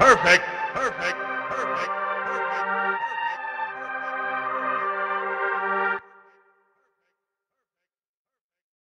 Perfect. Perfect.